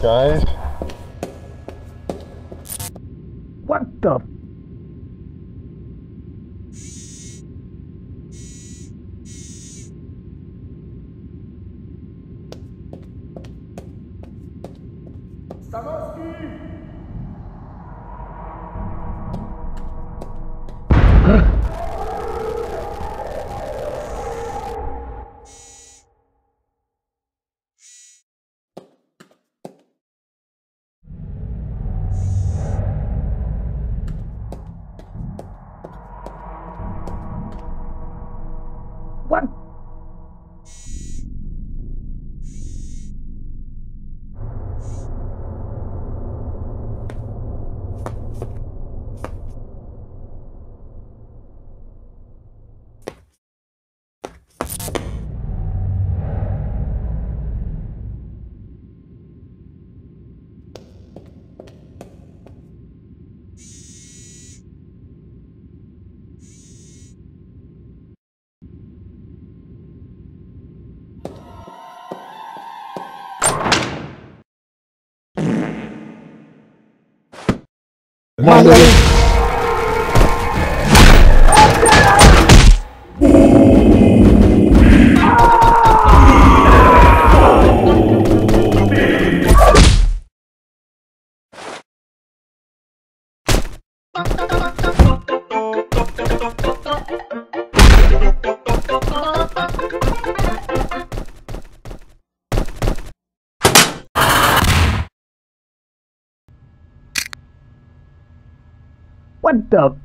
Guys. What the? What? Mother. What the?